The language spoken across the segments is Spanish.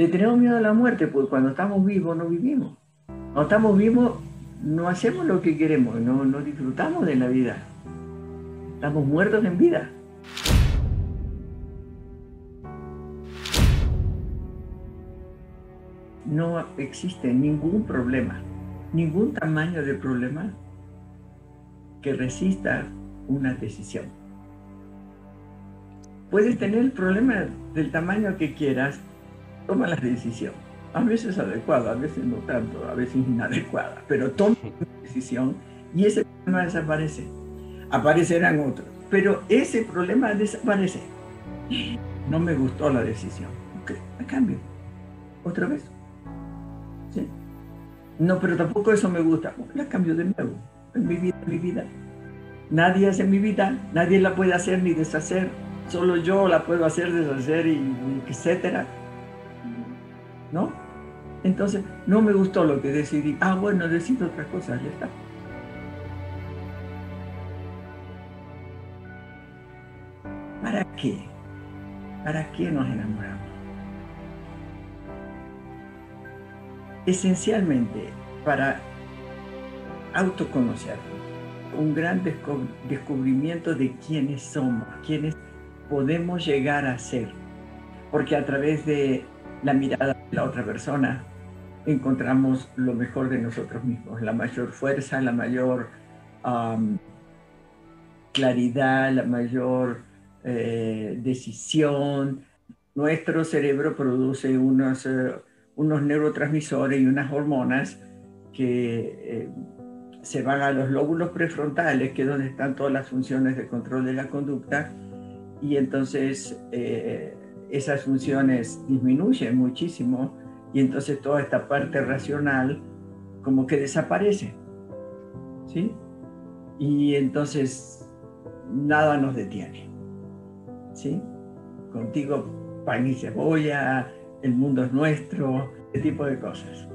Le tenemos miedo a la muerte, porque cuando estamos vivos no vivimos. Cuando estamos vivos no hacemos lo que queremos, no disfrutamos de la vida. Estamos muertos en vida. No existe ningún problema, ningún tamaño de problema que resista una decisión. Puedes tener el problema del tamaño que quieras, toma la decisión. A veces adecuada, a veces no tanto, a veces inadecuada, pero toma una decisión y ese problema desaparece. Aparecerán otros, pero ese problema desaparece. No me gustó la decisión. Ok, me cambio. ¿Otra vez? ¿Sí? No, pero tampoco eso me gusta. La cambio de nuevo. Es mi vida, mi vida. Nadie hace mi vida, nadie la puede hacer ni deshacer. Solo yo la puedo hacer, deshacer, y etcétera. ¿No? Entonces, no me gustó lo que decidí. Ah, bueno, decido otra cosa, ya está. ¿Para qué? ¿Para qué nos enamoramos? Esencialmente, para autoconocernos, un gran descubrimiento de quiénes somos, quiénes podemos llegar a ser, porque a través de la mirada de la otra persona encontramos lo mejor de nosotros mismos, la mayor fuerza, la mayor claridad, la mayor decisión. Nuestro cerebro produce unos neurotransmisores y unas hormonas que se van a los lóbulos prefrontales, que es donde están todas las funciones de control de la conducta, y entonces esas funciones disminuyen muchísimo, y entonces toda esta parte racional como que desaparece, ¿sí? Y entonces nada nos detiene, ¿sí? Contigo pan y cebolla, el mundo es nuestro, ese tipo de cosas.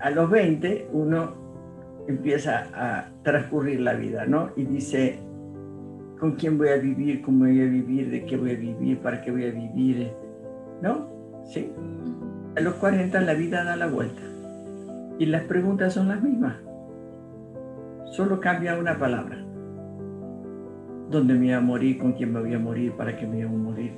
A los 20 uno empieza a transcurrir la vida, ¿no? Y dice, ¿con quién voy a vivir? ¿Cómo voy a vivir? ¿De qué voy a vivir? ¿Para qué voy a vivir? ¿No? Sí. A los 40 la vida da la vuelta y las preguntas son las mismas. Solo cambia una palabra. ¿Dónde me voy a morir? ¿Con quién me voy a morir? ¿Para qué me voy a morir?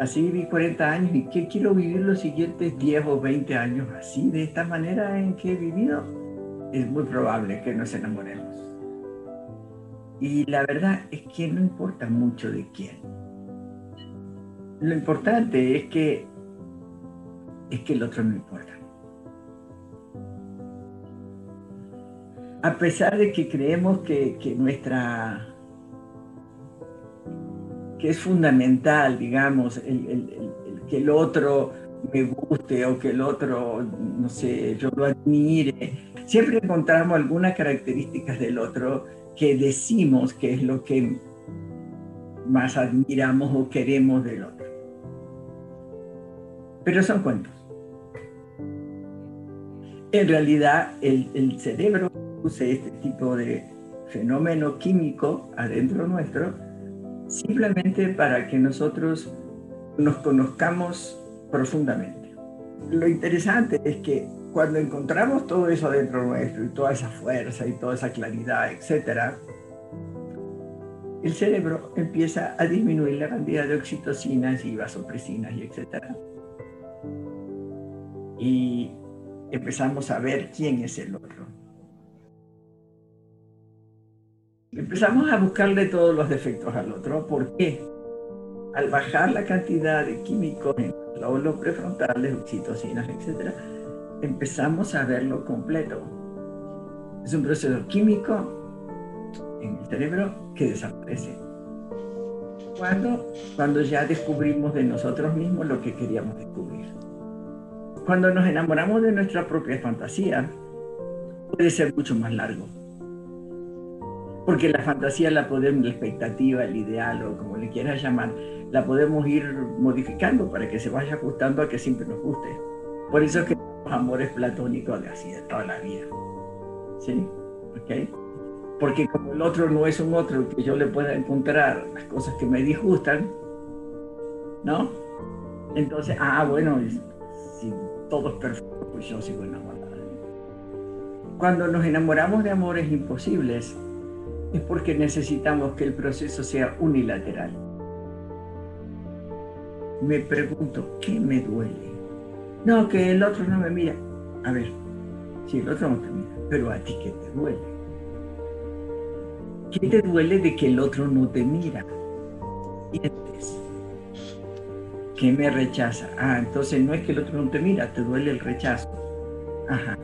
Así viví 40 años, y ¿qué quiero vivir los siguientes 10 o 20 años así, de esta manera en que he vivido? Es muy probable que nos enamoremos. Y la verdad es que no importa mucho de quién. Lo importante es que el otro no importa. A pesar de que creemos que es fundamental, digamos, que el otro me guste o que el otro, no sé, yo lo admire. Siempre encontramos algunas características del otro que decimos que es lo que más admiramos o queremos del otro. Pero son cuentos. En realidad, el cerebro produce este tipo de fenómeno químico adentro nuestro simplemente para que nosotros nos conozcamos profundamente. Lo interesante es que cuando encontramos todo eso dentro nuestro, y toda esa fuerza y toda esa claridad, etc., el cerebro empieza a disminuir la cantidad de oxitocinas y vasopresinas, y etc. Y empezamos a ver quién es el otro. Empezamos a buscarle todos los defectos al otro. ¿Por qué? Al bajar la cantidad de químicos en los lóbulos prefrontales, oxitocinas, etc., empezamos a verlo completo. Es un proceso químico en el cerebro que desaparece. Cuando ya descubrimos de nosotros mismos lo que queríamos descubrir. Cuando nos enamoramos de nuestra propia fantasía, puede ser mucho más largo. Porque la fantasía la expectativa, el ideal o como le quieras llamar, la podemos ir modificando para que se vaya ajustando a que siempre nos guste. Por eso es que los amores platónicos de así de toda la vida, ¿sí? ¿Okay? Porque como el otro no es un otro que yo le pueda encontrar las cosas que me disgustan, ¿no? Entonces, bueno, si todo es perfecto, pues yo sigo enamorado. Cuando nos enamoramos de amores imposibles, es porque necesitamos que el proceso sea unilateral. Me pregunto, ¿qué me duele? No, que el otro no me mira. A ver, sí, el otro no te mira, pero a ti, ¿qué te duele? ¿Qué te duele de que el otro no te mira? Sientes que me rechaza. Entonces no es que el otro no te mira, te duele el rechazo. Ajá.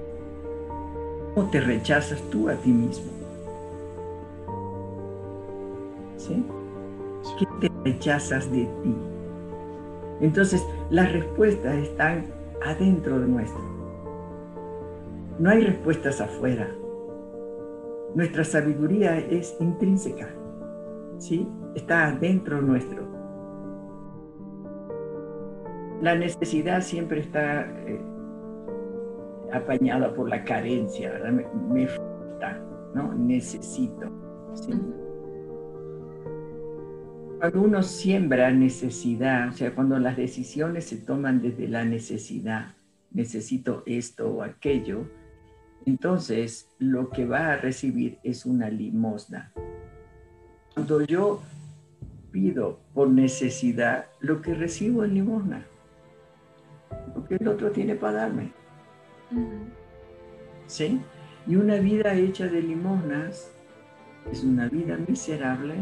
¿Cómo te rechazas tú a ti mismo? ¿Sí? ¿Qué te rechazas de ti? Entonces, las respuestas están adentro de nuestro. No hay respuestas afuera. Nuestra sabiduría es intrínseca, ¿sí? Está adentro nuestro. La necesidad siempre está apañada por la carencia, ¿verdad? Me falta, ¿no? Necesito, ¿sí? Cuando uno siembra necesidad, o sea, cuando las decisiones se toman desde la necesidad, necesito esto o aquello, entonces lo que va a recibir es una limosna. Cuando yo pido por necesidad, lo que recibo es limosna, lo que el otro tiene para darme. ¿Sí? Y una vida hecha de limosnas es una vida miserable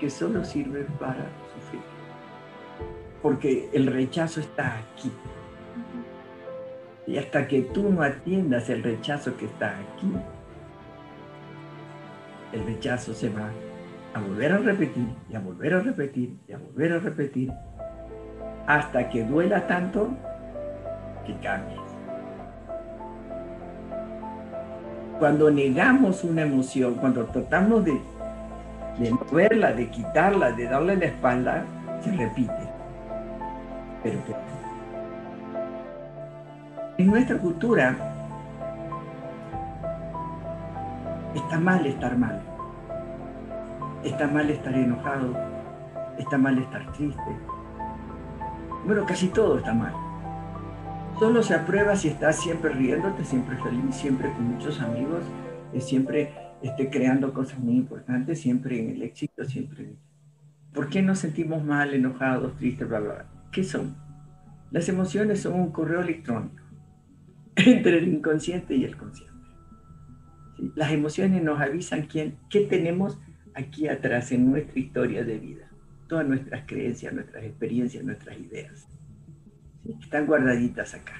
que solo sirve para sufrir, porque el rechazo está aquí, y hasta que tú no atiendas el rechazo que está aquí, el rechazo se va a volver a repetir y a volver a repetir y a volver a repetir, hasta que duela tanto que cambies. Cuando negamos una emoción, cuando tratamos de moverla, de quitarla, de darle la espalda, se repite. Pero en nuestra cultura está mal estar mal. Está mal estar enojado. Está mal estar triste. Bueno, casi todo está mal. Solo se aprueba si estás siempre riéndote, siempre feliz, siempre con muchos amigos, siempre creando cosas muy importantes, siempre en el éxito, siempre. ¿Por qué nos sentimos mal, enojados, tristes, bla, bla, bla? ¿Qué son? Las emociones son un correo electrónico entre el inconsciente y el consciente. ¿Sí? Las emociones nos avisan qué tenemos aquí atrás en nuestra historia de vida. Todas nuestras creencias, nuestras experiencias, nuestras ideas. Están guardaditas acá.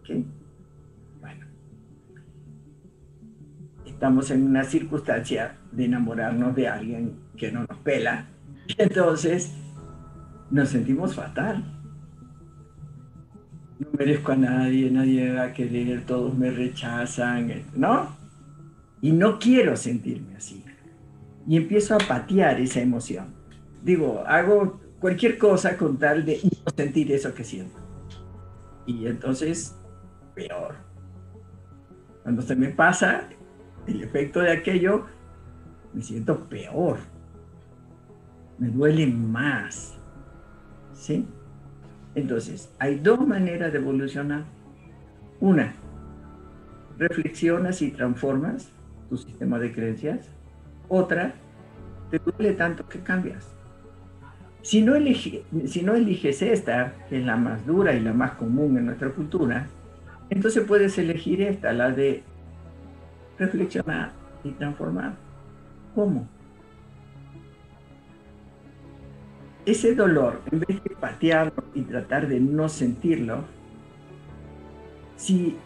¿Okay? Bueno. Estamos en una circunstancia de enamorarnos de alguien que no nos pela. Entonces, nos sentimos fatal. No merezco a nadie, nadie me va a querer, todos me rechazan, ¿no? Y no quiero sentirme así. Y empiezo a patear esa emoción. Digo, hago cualquier cosa con tal de no sentir eso que siento. Y entonces, peor. Cuando se me pasa el efecto de aquello, me siento peor. Me duele más. ¿Sí? Entonces, hay dos maneras de evolucionar. Una, reflexionas y transformas tu sistema de creencias. Otra, te duele tanto que cambias. Si no eliges esta, que es la más dura y la más común en nuestra cultura, entonces puedes elegir esta, la de reflexionar y transformar. ¿Cómo? Ese dolor, en vez de patearlo y tratar de no sentirlo, si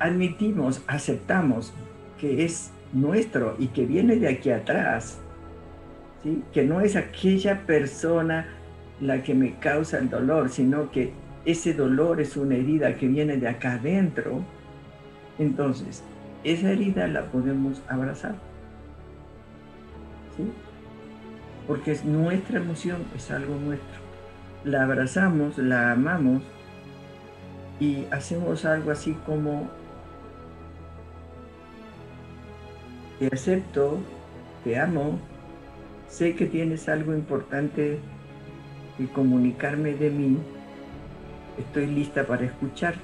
admitimos, aceptamos que es nuestro y que viene de aquí atrás, ¿sí? Que no es aquella persona la que me causa el dolor, sino que ese dolor es una herida que viene de acá adentro, entonces esa herida la podemos abrazar, ¿sí? Porque es nuestra emoción, es algo nuestro. La abrazamos, la amamos y hacemos algo así como te acepto, te amo, sé que tienes algo importante y comunicarme de mí, estoy lista para escucharte.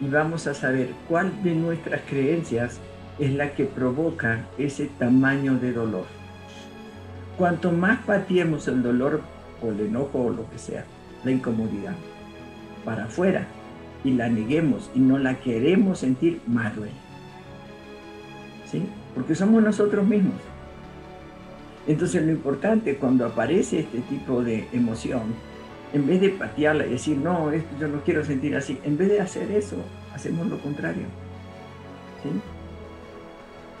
Y vamos a saber cuál de nuestras creencias es la que provoca ese tamaño de dolor. Cuanto más patiemos el dolor o el enojo o lo que sea, la incomodidad, para afuera, y la neguemos y no la queremos sentir, más duele. ¿Sí? Porque somos nosotros mismos. Entonces lo importante cuando aparece este tipo de emoción, en vez de patearla y decir, no, esto yo no quiero sentir así, en vez de hacer eso, hacemos lo contrario. ¿Sí?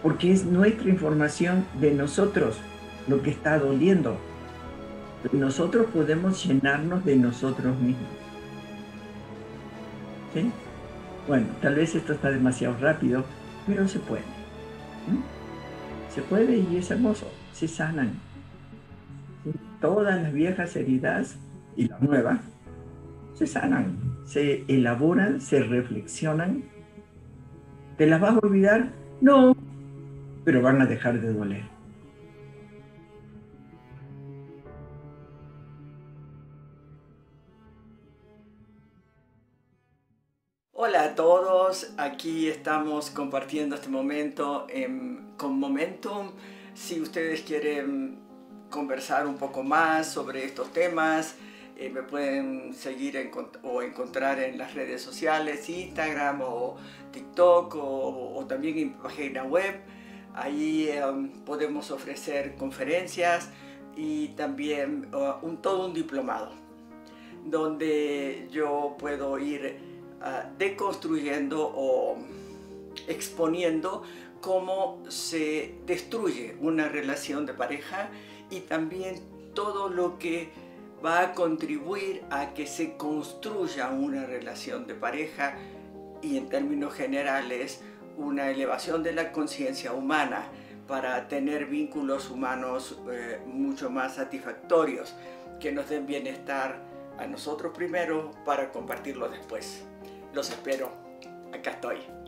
Porque es nuestra información de nosotros lo que está doliendo. Nosotros podemos llenarnos de nosotros mismos. ¿Sí? Bueno, tal vez esto está demasiado rápido, pero se puede. ¿Sí? Se puede y es hermoso. Se sanan. ¿Sí? Todas las viejas heridas y las nuevas se sanan, se elaboran, se reflexionan. ¿Te las vas a olvidar? No, pero van a dejar de doler. Hola a todos, aquí estamos compartiendo este momento con Momentum. Si ustedes quieren conversar un poco más sobre estos temas, me pueden seguir encontrar en las redes sociales, Instagram o TikTok o también en mi página web. Ahí podemos ofrecer conferencias y también todo un diplomado donde yo puedo ir deconstruyendo o exponiendo cómo se destruye una relación de pareja y también todo lo que va a contribuir a que se construya una relación de pareja y, en términos generales, una elevación de la conciencia humana para tener vínculos humanos mucho más satisfactorios, que nos den bienestar a nosotros primero para compartirlo después. Los espero. Acá estoy.